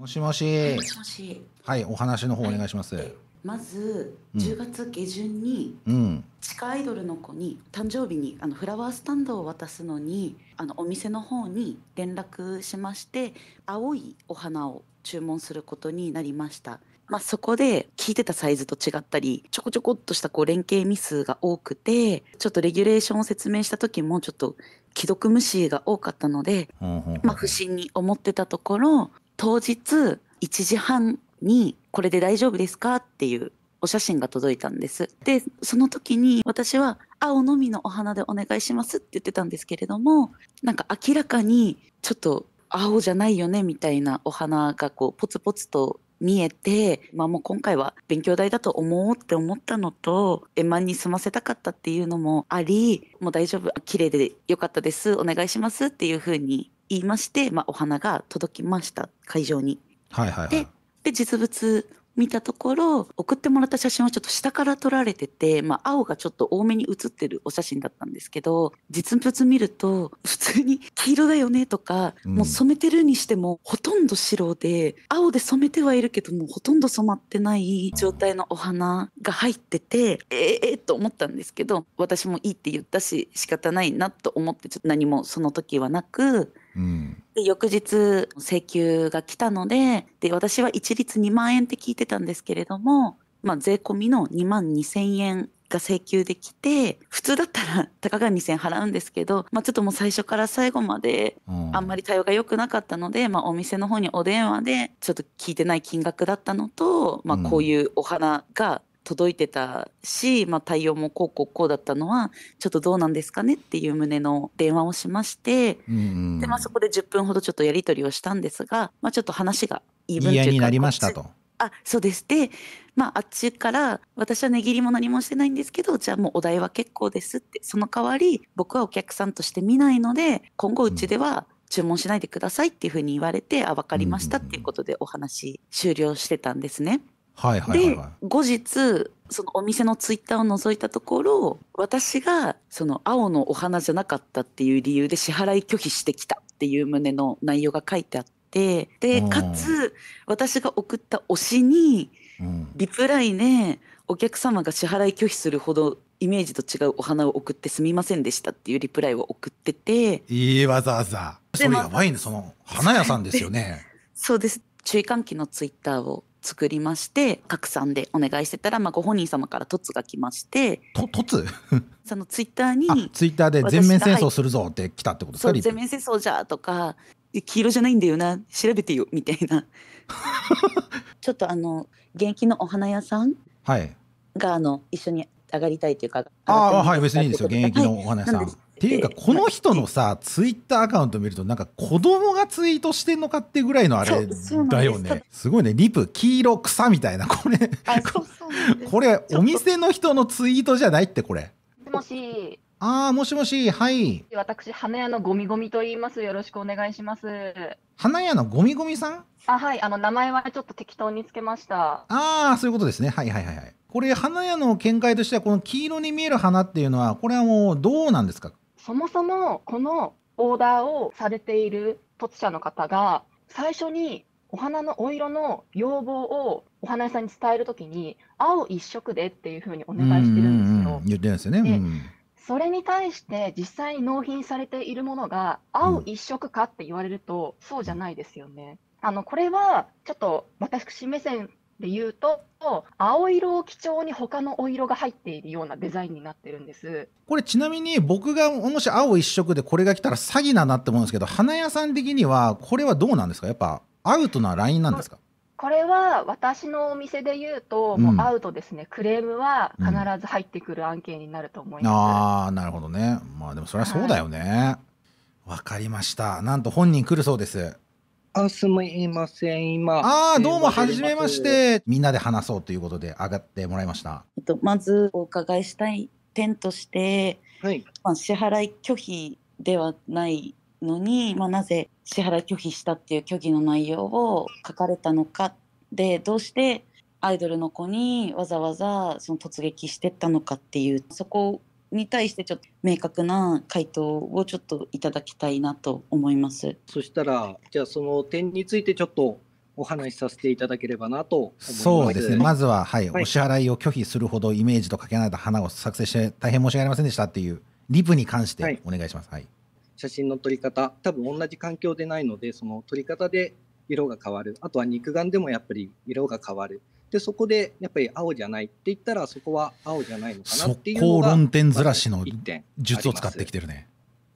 もしもし。もしもし。はい、お話の方お願いします。まず10月下旬に地下アイドルの子に誕生日にフラワースタンドを渡すのにお店の方に連絡しまして、青いお花を注文することになりました。そこで聞いてたサイズと違ったり、ちょこちょこっとした連携ミスが多くて、ちょっとレギュレーションを説明した時もちょっと既読無視が多かったので、不審に思ってたところ、当日1時半にこれで大丈夫ですかっていうお写真が届いたんです。でその時に私は青のみのお花でお願いしますって言ってたんですけれども、明らかにちょっと青じゃないよねみたいなお花がポツポツと見えて、もう今回は勉強代だと思おうって思ったのと、円満に済ませたかったっていうのもあり、もう大丈夫、綺麗でよかったです、お願いしますっていう風に言いまして、お花が届きました、会場に。で実物見たところ、送ってもらった写真はちょっと下から撮られてて、青がちょっと多めに写ってるお写真だったんですけど、実物見ると普通に黄色だよねとか、もう染めてるにしてもほとんど白で、青で染めてはいるけどもうほとんど染まってない状態のお花が入ってて、と思ったんですけど、私もいいって言ったし仕方ないなと思って、ちょっと何もその時はなく。で翌日請求が来たので、私は一律2万円って聞いてたんですけれども、税込みの2万2000円が請求できて、普通だったらたかが2000円払うんですけど、ちょっともう最初から最後まであんまり対応が良くなかったので、お店の方にお電話でちょっと聞いてない金額だったのと、こういうお花が届いてたし、対応もこうこうこうだったのはちょっとどうなんですかねっていう旨の電話をしまして、でそこで10分ほどちょっとやり取りをしたんですが、ちょっと話が言い分というか、言い合いになりましたと。そうです。で、あっちから私は値切りも何もしてないんですけど、じゃあもうお代は結構ですって、その代わり僕はお客さんとして見ないので今後うちでは注文しないでくださいっていうふうに言われて、分かりましたっていうことでお話終了してたんですね。で後日そのお店のツイッターを覗いたところ、私がその青のお花じゃなかったっていう理由で支払い拒否してきたっていう旨の内容が書いてあって、でかつ私が送った推しにリプライね、お客様が支払い拒否するほどイメージと違うお花を送ってすみませんでしたっていうリプライを送ってて、わざわざそれやばいね、その花屋さんですよね。そうです。注意喚起のツイッターを作りまして、拡散でお願いしてたら、ご本人様から凸が来まして、凸そのツイッターに、ツイッターで全面戦争するぞって来たってことですか。そう、全面戦争じゃとか、黄色じゃないんだよな、調べてよみたいなちょっと現役のお花屋さんが、一緒に上がりたいというか、別にいいんですよ、現役のお花屋さん、っていうかこの人のさ、ツイッターアカウント見ると子供がツイートしてんのかってぐらいのあれだよね。すごいね、リプ黄色草みたいな、これお店の人のツイートじゃないって。これもしもしもし、はい、私花屋のゴミゴミと言います、よろしくお願いします。花屋のゴミゴミさん、はい、名前はちょっと適当につけました。そういうことですね。はい、これ花屋の見解としては、この黄色に見える花っていうのは、これはもうどうなんですか。そもそもこのオーダーをされている突者の方が、最初にお花のお色の要望をお花屋さんに伝えるときに、青一色でっていうふうにお願いしてるんですよ。言ってるんですよね。それに対して実際に納品されているものが青一色かって言われると、そうじゃないですよね。これはちょっと私目線で言うと、青色を基調に他のお色が入っているようなデザインになってるんです。これちなみに僕がもし青一色でこれが来たら詐欺だなって思うんですけど、花屋さん的にはこれはどうなんですか。やっぱアウトなラインなんですか。これは私のお店で言うともうアウトですね。クレームは必ず入ってくる案件になると思います。なるほどね。でもそれはそうだよね。わかりました。なんと本人来るそうです。すみません、今。どうも、はじめまして。みんなで話そうということで上がってもらいました。まずお伺いしたい点として、支払い拒否ではないのに、なぜ支払い拒否したっていう虚偽の内容を書かれたのか、で、どうしてアイドルの子にわざわざその突撃してったのかっていう、そこに対してちょっと明確な回答をちょっといただきたいなと思います。そしたら、じゃあその点についてちょっとお話しさせていただければなと思います。そうですね、まずは、はいはい、お支払いを拒否するほどイメージとかけ離れた花を作成して大変申し訳ありませんでしたっていうリプに関してお願いします。はい、はい、写真の撮り方、多分同じ環境でないので、その撮り方で色が変わる。あとは肉眼でもやっぱり色が変わる。でそこでやっぱり青じゃないって言ったら、そこは青じゃないのかなっていうのが論点ずらしの術を使ってきてるね。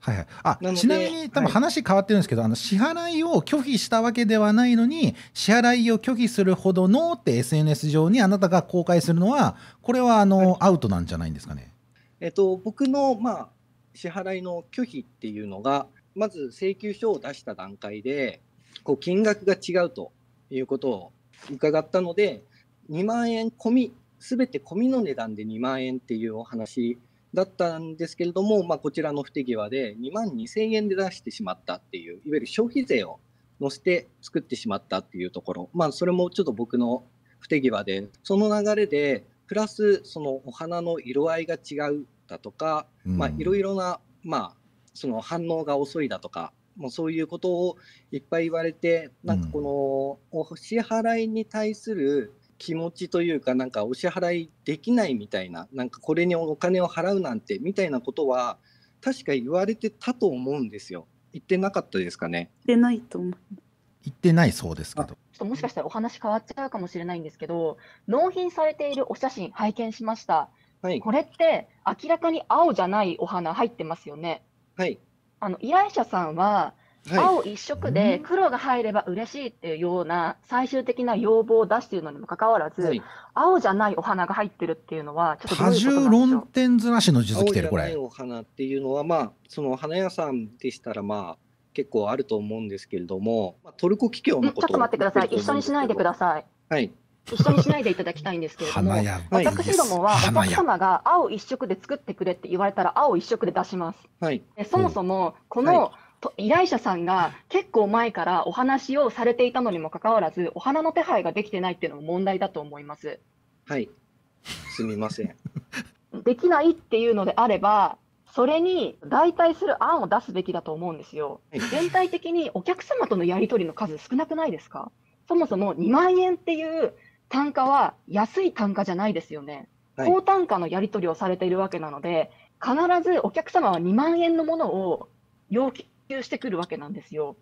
はいはい、あ、ちなみに多分話変わってるんですけど、はい、支払いを拒否したわけではないのに、支払いを拒否するほどのって SNS 上にあなたが公開するのは、これははい、アウトなんじゃないんですかね。僕の支払いの拒否っていうのが、まず請求書を出した段階でこう金額が違うということを伺ったので、2万円込み、全て込みの値段で2万円っていうお話だったんですけれども、こちらの不手際で2万2000円で出してしまったっていう、いわゆる消費税を乗せて作ってしまったっていうところ、それもちょっと僕の不手際で、その流れでプラスそのお花の色合いが違うだとか、いろいろな、その反応が遅いだとか、もうそういうことをいっぱい言われて、なんかこのお支払いに対する気持ちというか、なんかお支払いできないみたいな、なんかこれにお金を払うなんてみたいなことは確か言われてたと思うんですよ。言ってなかったですかね。言ってないと思う。言ってないそうですけど。もしかしたらお話変わっちゃうかもしれないんですけど、納品されているお写真拝見しました。はい、これって明らかに青じゃないお花入ってますよね。はい。依頼者さんは、はい、青一色で黒が入れば嬉しいっていうような最終的な要望を出しているのにもかかわらず、はい、青じゃないお花が入ってるっていうのはちょっとどういうことなんでしょう。多重論点ずらしの術来てるこれ。青じゃないお花っていうのは、その花屋さんでしたら結構あると思うんですけれども、トルコキキョウのことをちょっと待ってください。一緒にしないでください。はい。一緒にしないでいただきたいんですけれども、私どもはお客様が青一色で作ってくれって言われたら青一色で出します。はい、そもそもこの依頼者さんが結構前からお話をされていたのにもかかわらず、お花の手配ができてないっていうのも問題だと思います。はい、すみません。できないっていうのであれば、それに代替する案を出すべきだと思うんですよ。全体的にお客様とのやり取りの数少なくないですか？そもそも2万円っていう単価は安い単価じゃないですよね。高単価のやり取りをされているわけなので、必ずお客様は2万円のものを要求してくるわけなんですよ。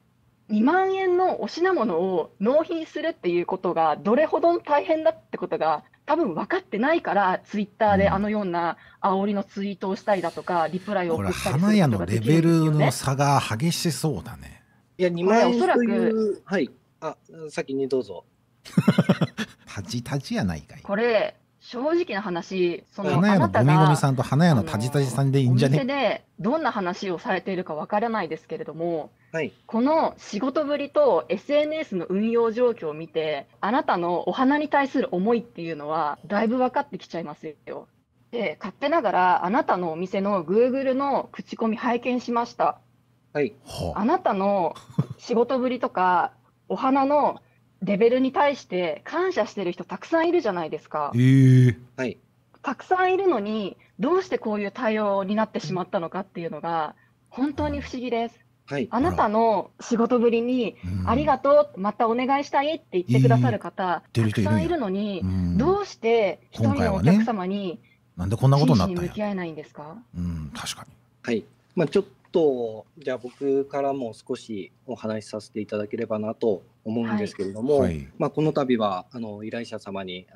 2万円のお品物を納品するっていうことがどれほど大変だってことが多分分かってないから、ツイッターであのような煽りのツイートをしたりだとか、リプライを送ったりすることができるんですよね。これ花屋のレベルの差が激しそうだね。いや、2万円という、はい、あ、先にどうぞ。タジタジやないかい。これ正直な話、その花屋のゴミゴミさんと花屋のタジタジさんでいいんじゃね。お店でどんな話をされているかわからないですけれども、はい、この仕事ぶりと SNS の運用状況を見て、あなたのお花に対する思いっていうのはだいぶ分かってきちゃいますよ。で、勝手ながらあなたのお店の Google の口コミ拝見しました。はい、あなたの仕事ぶりとかお花のレベルに対して感謝してる人たくさんいるじゃないですか。はい、たくさんいるのにどうしてこういう対応になってしまったのかっていうのが本当に不思議です。はい、あなたの仕事ぶりにありがとう、またお願いしたいって言ってくださる方、たくさんいるのに、どうして一人のお客様に真摯に向き合えないんですか？確かに。はい、ちょっとじゃあ僕からも少しお話しさせていただければなと思うんですけれども、はい、この度は依頼者様に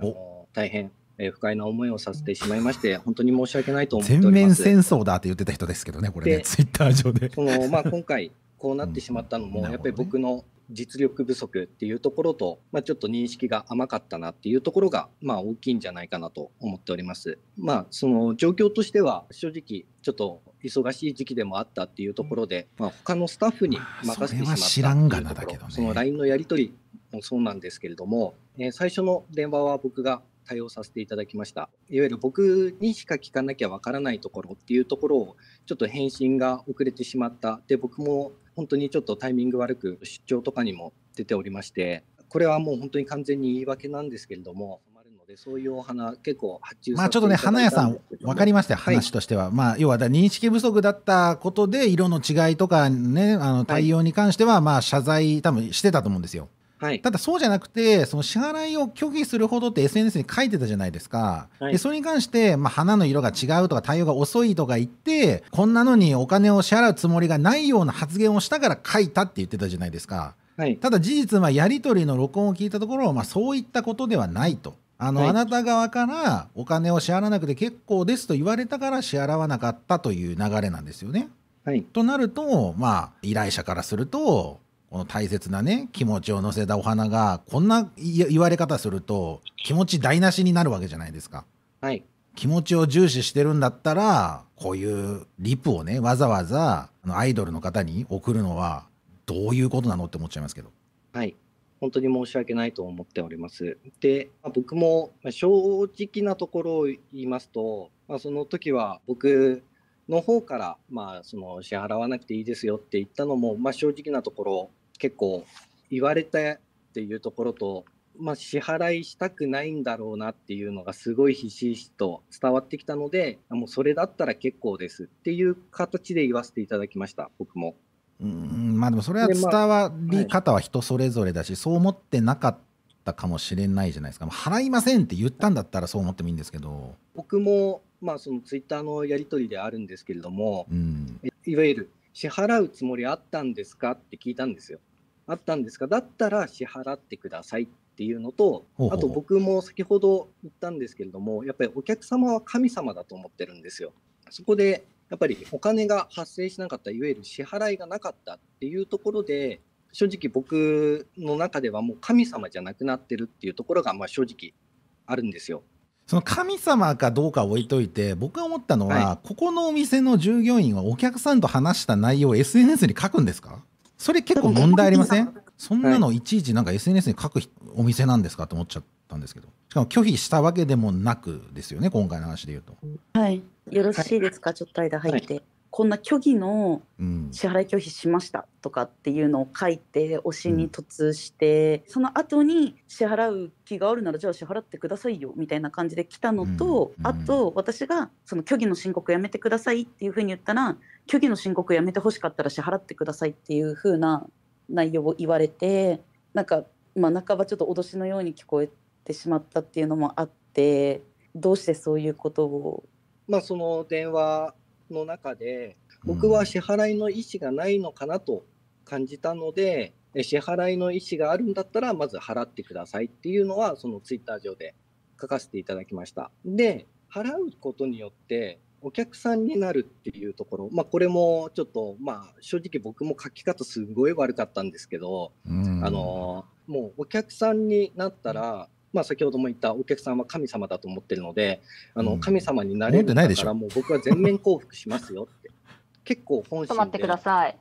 大変不快な思いをさせてしまいまして、本当に申し訳ないと思っております。全面戦争だって言ってた人ですけどね、これね、ツイッター上で。今回こうなってしまったのも、やっぱり僕の実力不足っていうところと、ちょっと認識が甘かったなっていうところが大きいんじゃないかなと思っております。その状況としては正直ちょっと忙しい時期でもあったっていうところで、他のスタッフに任せてしまったっていうところ、その LINE のやり取りもそうなんですけれども、最初の電話は僕が対応させていただきました。いわゆる僕にしか聞かなきゃわからないところっていうところをちょっと返信が遅れてしまった。で、僕も本当にちょっとタイミング悪く出張とかにも出ておりまして、これはもう本当に完全に言い訳なんですけれども、そういうお花結構発注されていただいたんですけど、ちょっとね、花屋さん分かりましたよ、話としては。はい、要は認識不足だったことで色の違いとかね、対応に関しては謝罪多分してたと思うんですよ。はい、ただそうじゃなくて、その支払いを拒否するほどって SNS に書いてたじゃないですか、はい、でそれに関して、花の色が違うとか対応が遅いとか言って、こんなのにお金を支払うつもりがないような発言をしたから書いたって言ってたじゃないですか、はい、ただ事実はやり取りの録音を聞いたところ、そういったことではないと。はい、あなた側からお金を支払わなくて結構ですと言われたから支払わなかったという流れなんですよね。はい、となると、依頼者からするとこの大切なね気持ちを乗せたお花がこんな言われ方すると気持ち台無しになるわけじゃないですか。はい、気持ちを重視してるんだったらこういうリプをねわざわざアイドルの方に送るのはどういうことなのって思っちゃいますけど。はい本当に申し訳ないと思っております。で、僕も正直なところを言いますと、その時は僕の方から、その支払わなくていいですよって言ったのも、正直なところ結構言われたっていうところと、支払いしたくないんだろうなっていうのがすごいひしひしと伝わってきたので、もうそれだったら結構ですっていう形で言わせていただきました、僕も。うんでもそれは伝わり方は人それぞれだし、そう思ってなかったかもしれないじゃないですか。払いませんって言ったんだったらそう思ってもいいんですけど、僕もそのツイッターのやり取りであるんですけれども、いわゆる支払うつもりあったんですかって聞いたんですよ。あったんですかだったら支払ってくださいっていうのと、あと僕も先ほど言ったんですけれども、やっぱりお客様は神様だと思ってるんですよ。そこでやっぱりお金が発生しなかった、いわゆる支払いがなかったっていうところで、正直僕の中ではもう神様じゃなくなってるっていうところが正直あるんですよ。その神様かどうか置いといて、僕が思ったのは、ここのお店の従業員はお客さんと話した内容を SNS に書くんですか？それ結構問題ありません？そんなのいちいちなんか SNS に書くお店なんですかと思っちゃったんですけど、しかも拒否したわけでもなくですよね、今回の話で言うと。はい、よろしいですか、ちょっと間入って、こんな虚偽の支払い拒否しましたとかっていうのを書いて推しに突して、その後に支払う気があるならじゃあ支払ってくださいよみたいな感じで来たのと、あと私がその虚偽の申告やめてくださいっていうふうに言ったら、虚偽の申告やめてほしかったら支払ってくださいっていうふうな内容を言われて、なんか半ばちょっと脅しのように聞こえてしまったっていうのもあって、どうしてそういうことを。その電話の中で僕は支払いの意思がないのかなと感じたので、支払いの意思があるんだったらまず払ってくださいっていうのはそのツイッター上で書かせていただきました。で、払うことによってお客さんになるっていうところ、これもちょっと正直僕も書き方すごい悪かったんですけど、もうお客さんになったら、先ほども言ったお客さんは神様だと思ってるので、神様になれるんだからもう僕は全面降伏しますよって結構本心で。ちょっと待ってください、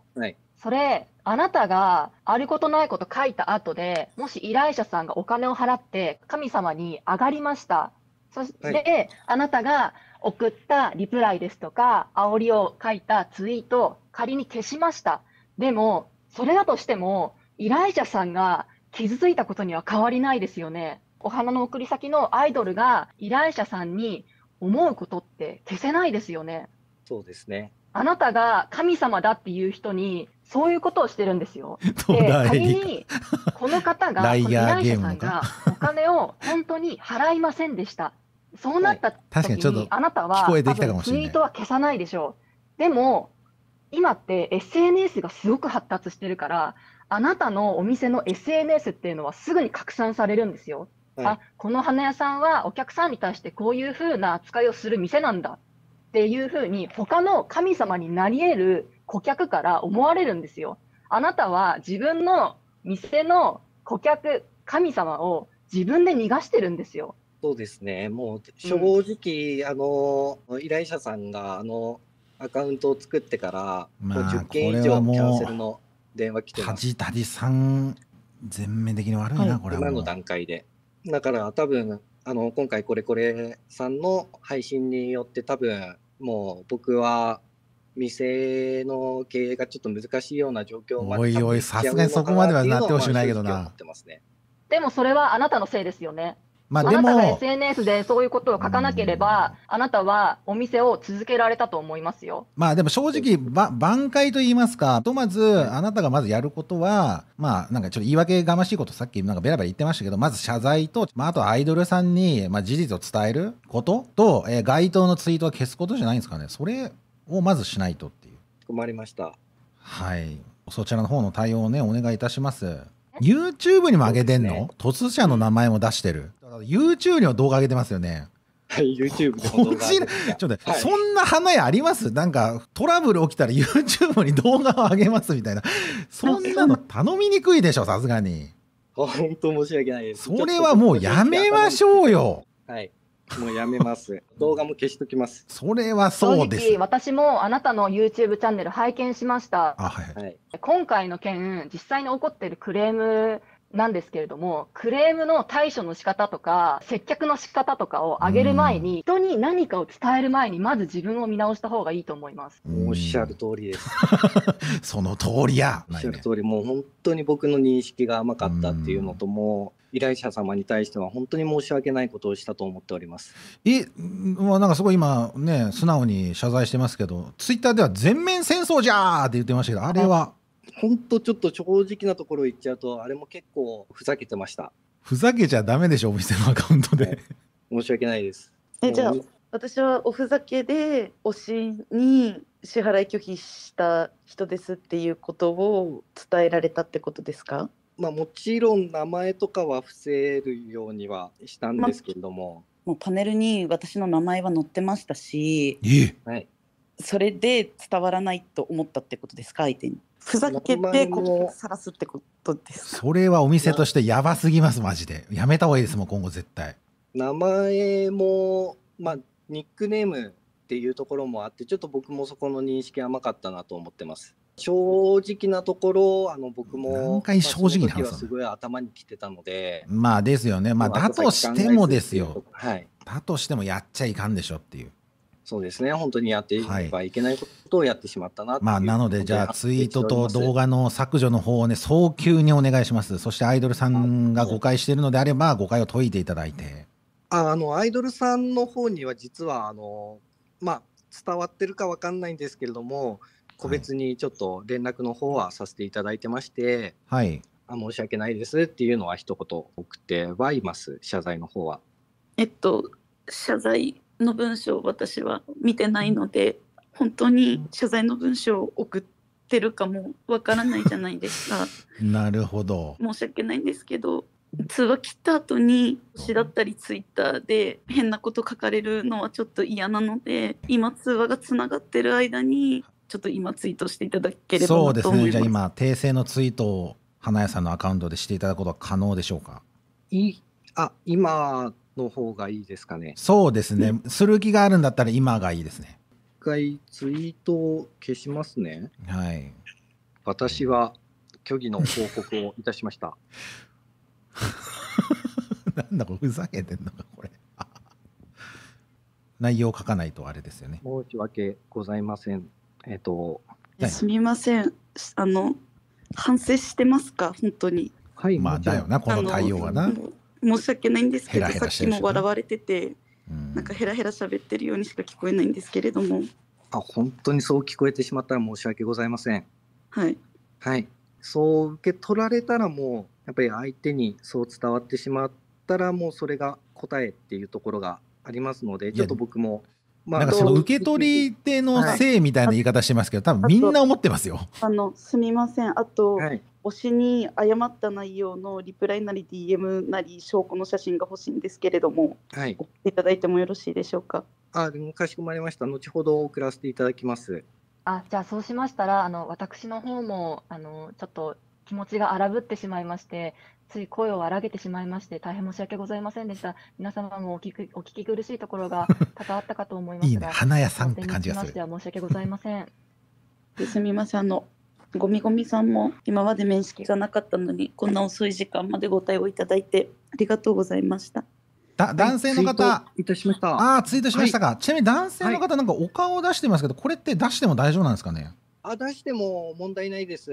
それあなたがあることないこと書いた後で、もし依頼者さんがお金を払って神様に上がりました、そして、あなたが送ったリプライですとか煽りを書いたツイートを仮に消しました。でもそれだとしても依頼者さんが傷ついたことには変わりないですよね。お花の送り先のアイドルが依頼者さんに思うことって消せないですよね。そうですね。あなたが神様だっていう人にそういうことをしてるんですよ。で、仮にこの方が依頼者さんがお金を本当に払いませんでした。そうなった時にあなたはツイートは消さないでしょう。でも今って SNS がすごく発達してるから、あなたのお店の SNS っていうのはすぐに拡散されるんですよ。この花屋さんはお客さんに対してこういうふうな扱いをする店なんだっていうふうに他の神様になり得る顧客から思われるんですよ。あなたは自分の店の顧客、神様を自分で逃がしてるんですよ。そうですね。もう正直、依頼者さんがアカウントを作ってからもう10件以上キャンセルの電話来てます。タジさん全面的に悪いな、これは今の段階で。だから多分今回これさんの配信によって多分もう僕は店の経営がちょっと難しいような状況まで。おいおい、さすがにそこまではなってほしくないけどな。でもそれはあなたのせいですよね。まあ、でもあなたが SNS でそういうことを書かなければ、あなたはお店を続けられたと思いますよ。まあでも正直、挽回と言いますか、ひとまずあなたがまずやることは、まあなんかちょっと言い訳がましいことさっきなんかベラベラ言ってましたけど、まず謝罪と、まあ、あとアイドルさんに、まあ、事実を伝えることと、該当のツイートは消すことじゃないんですかね。それをまずしないとっていう。困りました。はい。そちらの方の対応をね、お願いいたします。YouTube にも上げてんの、ね、突者の名前も出してる。YouTube にも動画上げてますよね。はい、YouTube でも動画上げてます。ちょっと待って、はい、そんな花屋あります？なんかトラブル起きたら YouTube に動画を上げますみたいな。そんなの頼みにくいでしょ、さすがに。本当申し訳ないです。それはもうやめましょうよ。はい。もうやめます。動画も消しときます。それはそうです。正直、私もあなたの YouTube チャンネル拝見しました。あ、はいはい、今回の件、実際に起こっているクレームなんですけれども、クレームの対処の仕方とか、接客の仕方とかを上げる前に、人に何かを伝える前に、まず自分を見直した方がいいと思います。おっしゃる通りです。その通りや。おっしゃる通り、もう本当に僕の認識が甘かったっていうのとも、依頼者様に対しては本当に申し訳ないことをしたと思っております。まあ、なんかすごい今ね、素直に謝罪してますけど、ツイッターでは全面戦争じゃーって言ってましたけど、あれは本当ちょっと正直なところ言っちゃうと、あれも結構ふざけてました。ふざけちゃダメでしょ、お店のアカウントで。申し訳ないです。じゃあ私はおふざけで推しに支払い拒否した人ですっていうことを伝えられたってことですか？まあ、もちろん名前とかは伏せるようにはしたんですけれども、もうパネルに私の名前は載ってましたし、はい、それで伝わらないと思ったってことですか？相手にふざけてこうさらすってことですか？それはお店としてやばすぎます。マジでやめた方がいいですもん、今後絶対。名前も、まあ、ニックネームっていうところもあって、ちょっと僕もそこの認識甘かったなと思ってます。正直なところ、僕も正直な話はすごい頭にきてたので、まあですよね、まあ、だとしてもですよ、はい、だとしてもやっちゃいかんでしょっていう。そうですね、本当にやってはいけないことをやってしまったなっていう、まあ、なので、じゃあツイートと動画の削除の方をね、早急にお願いします。そしてアイドルさんが誤解しているのであれば、誤解を解いていただいて。アイドルさんの方には実はまあ、伝わってるかわかんないんですけれども、個別にちょっと連絡の方はさせていただいてまして、はい、申し訳ないですっていうのは一言送ってはいます、謝罪の方は。謝罪の文章を私は見てないので、本当に謝罪の文章を送ってるかもわからないじゃないですか。なるほど。申し訳ないんですけど、通話切った後に推しだったりツイッターで変なこと書かれるのはちょっと嫌なので、今通話がつながってる間に、ちょっと今ツイートしていただければと思います。そうですね。じゃあ今訂正のツイートを花屋さんのアカウントでしていただくことは可能でしょうか？今の方がいいですかね。そうですね。する気があるんだったら今がいいですね。一回ツイートを消しますね。はい。私は虚偽の報告をいたしました。なんだこれ、ふざけてんのかこれ。内容を書かないとあれですよね。申し訳ございません。すみません、反省してますか、本当に。はい、まあだよな、この対応はな。申し訳ないんですけど、さっきも笑われてて、なんかヘラヘラ喋ってるようにしか聞こえないんですけれども。本当にそう聞こえてしまったら申し訳ございません。はい。はい、そう受け取られたらもう、やっぱり相手にそう伝わってしまったら、もうそれが答えっていうところがありますので、ちょっと僕も。なんかその受け取り手のせいみたいな言い方してますけど、多分みんな思ってますよ。すみません、あと、はい、推しに誤った内容のリプライなり DM なり証拠の写真が欲しいんですけれども、はい、送っていただいてもよろしいでしょうか。でもかしこまりました。後ほど送らせていただきます。じゃあそうしましたら、私の方もちょっと気持ちが荒ぶってしまいまして。つい声を荒げてしまいまして、大変申し訳ございませんでした。皆様もお聞き苦しいところが多々あったかと思いますが。いいね、花屋さんって感じがする。申し訳ございません。すみません、ゴミゴミさんも今まで面識がなかったのに、こんな遅い時間までご対応いただいてありがとうございました。男性の方、ツイートしましたか。ちなみに男性の方、なんかお顔を出してますけど、これって出しても大丈夫なんですかね。出しても問題ないです。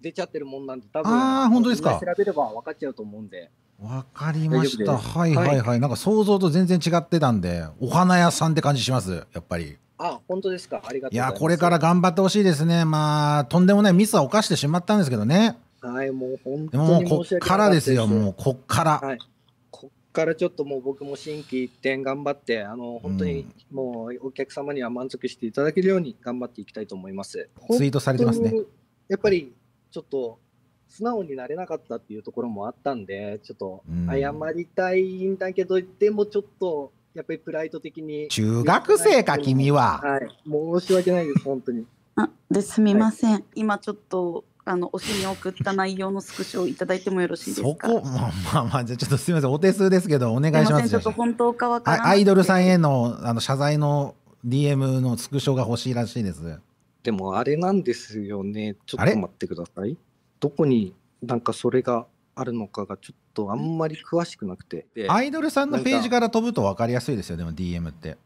出ちゃってるもんなんで、多分本当ですか。調べれば分かっちゃうと思うんで。わかりました。はいはいはい。なんか想像と全然違ってたんで、お花屋さんって感じします、やっぱり。あ、本当ですか。ありがとうございます。いや、これから頑張ってほしいですね。まあとんでもないミスは犯してしまったんですけどね。はい、もう本当にもうこっからですよ。もうこっから、はい、こっからちょっともう僕も心機一転頑張って、本当にもうお客様には満足していただけるように頑張っていきたいと思います。ツイートされてますね。やっぱりちょっと素直になれなかったっていうところもあったんで、ちょっと謝りたいんだけど、でもちょっとやっぱりプライド的に。中学生か君は。はい、申し訳ないです本当に。あ、ですみません、はい、今ちょっとおしに送った内容のスクショをいただいてもよろしいですか。そこまあじゃあちょっとすみません、お手数ですけどお願いします。ちょっと本当かわからない。アイドルさんへの謝罪の DM のスクショが欲しいらしいです。でもあれなんですよね。ちょっと待ってください。どこになんかそれがあるのかがちょっとあんまり詳しくなくて。アイドルさんのページから飛ぶと分かりやすいですよ。でも DM って。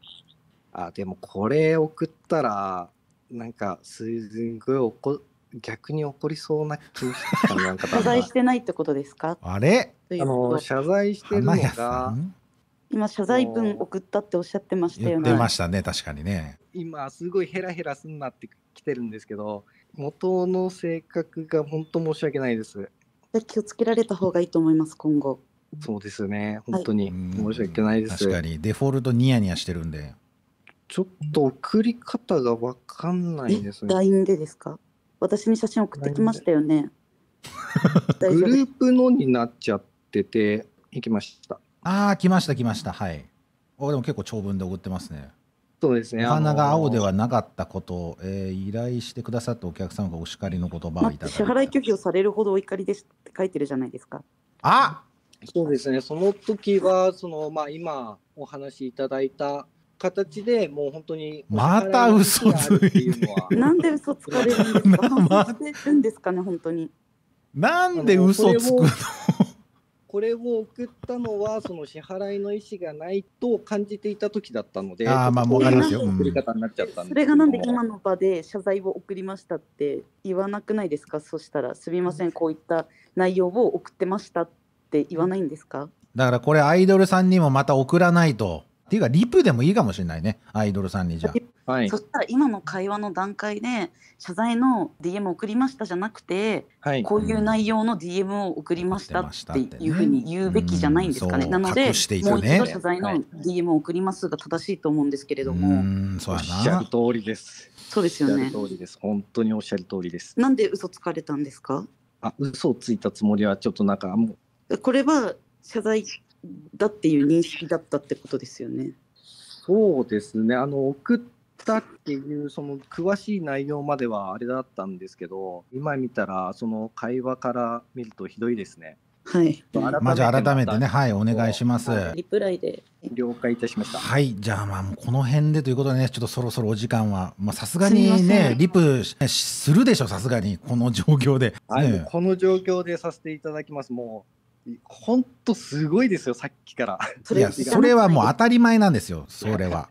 あ、でもこれ送ったらなんかすごい逆に怒りそうな気がしたなんか。謝罪してないってことですか。あれ謝罪してるのが今謝罪文送ったっておっしゃってましたよね。言ってましたね、確かにね。今すごいヘラヘラすんなってきてるんですけど、元の性格が本当申し訳ないです。気をつけられた方がいいと思います今後。そうですね、本当に申し訳ないです。確かにデフォルトニヤニヤしてるんで、ちょっと送り方がわかんないですね。 LINE でですか。私に写真送ってきましたよね。グループのになっちゃってて行きました。ああ、来ました来ました。はい。でも結構長文で送ってますね。そうですね。お花が青ではなかったことを、依頼してくださったお客様がお叱りの言葉をいただいた。支払い拒否をされるほどお怒りですって書いてるじゃないですか。あ、そうですね。その時はまあ今お話しいただいた形でもう本当にまた嘘ついて、なんで嘘つかれるんですか。反省してるんですかね本当に。なんで嘘つくの。これを送ったのは支払いの意思がないと感じていた時だったので、あ、まあわかりますよ。送り方になっちゃったんで、それがなんで今の場で謝罪を送りましたって言わなくないですか。そしたらすみませんこういった内容を送ってましたって言わないんですか。だからこれアイドルさんにもまた送らないとっていうか、リプでもいいかもしれないね、アイドルさんに。じゃあ、はい、そしたら今の会話の段階で謝罪の DM を送りましたじゃなくて、はい、こういう内容の DM を送りましたっていうふうに言うべきじゃないんですかね。なので、もう一度謝罪の DM を送りますが正しいと思うんですけれども、そうやな。おっしゃる通りです。そうですよね。本当におっしゃる通りです。なんで嘘つかれたんですか。あ、嘘をついたつもりはちょっとなんかもう。これは謝罪だっていう認識だったってことですよね。そうですね。送ったっていう詳しい内容まではあれだったんですけど、今見たらその会話から見るとひどいですね。はい。まあじゃあ改めてね、はい、お願いします。リプライで了解いたしました。はい、じゃあまあもうこの辺でということでね、ちょっとそろそろお時間はまあさすがにねリプするでしょ、さすがにこの状況で。ね、この状況でさせていただきますもう。本当すごいですよさっきから。いやそれはもう当たり前なんですよそれは。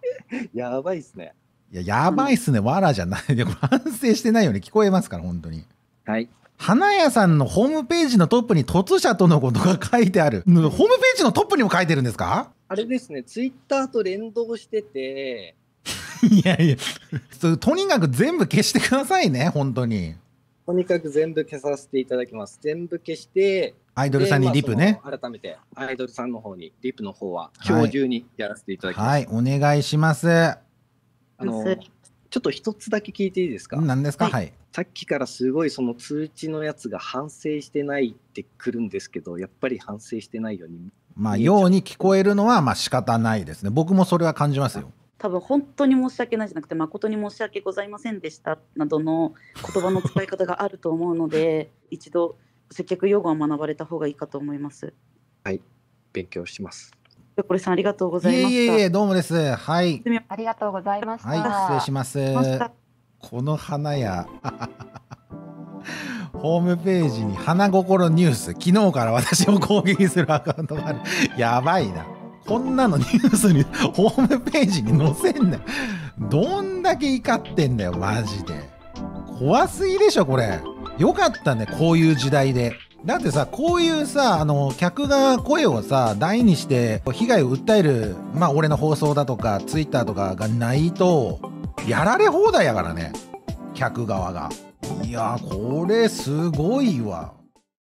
やばいっすね。いややばいっすね、わらじゃないで、反省してないように聞こえますから本当に。はい。花屋さんのホームページのトップに突者とのことが書いてある。ホームページのトップにも書いてるんですか？あれですね、ツイッターと連動してて。いやいやとにかく全部消してくださいね本当に。とにかく全部消させていただきます。全部消して。アイドルさんにリプね、改めてアイドルさんの方にリプの方は今日中にやらせていただきます。はい、はい、お願いします。ちょっと一つだけ聞いていいですか。何ですか。はい、はい、さっきからすごい通知のやつが反省してないってくるんですけど、やっぱり反省してないようにまあように聞こえるのはまあ仕方ないですね。僕もそれは感じますよ。多分本当に申し訳ないじゃなくて、誠に申し訳ございませんでしたなどの言葉の使い方があると思うので一度接客用語を学ばれた方がいいかと思います。はい、勉強します。これさんありがとうございました。いえ、どうもです。はい。ありがとうございました。はい、失礼します。この花屋ホームページに花心ニュース、昨日から私を攻撃するアカウントがある。やばいな。こんなのニュースにホームページに載せんなよ。どんだけ怒ってんだよマジで。怖すぎでしょこれ。よかったねこういう時代で。だってさ、こういうさ、客が声をさ、大にして、被害を訴える、まあ、俺の放送だとか、ツイッターとかがないと、やられ放題やからね、客側が。いやー、これすごいわ。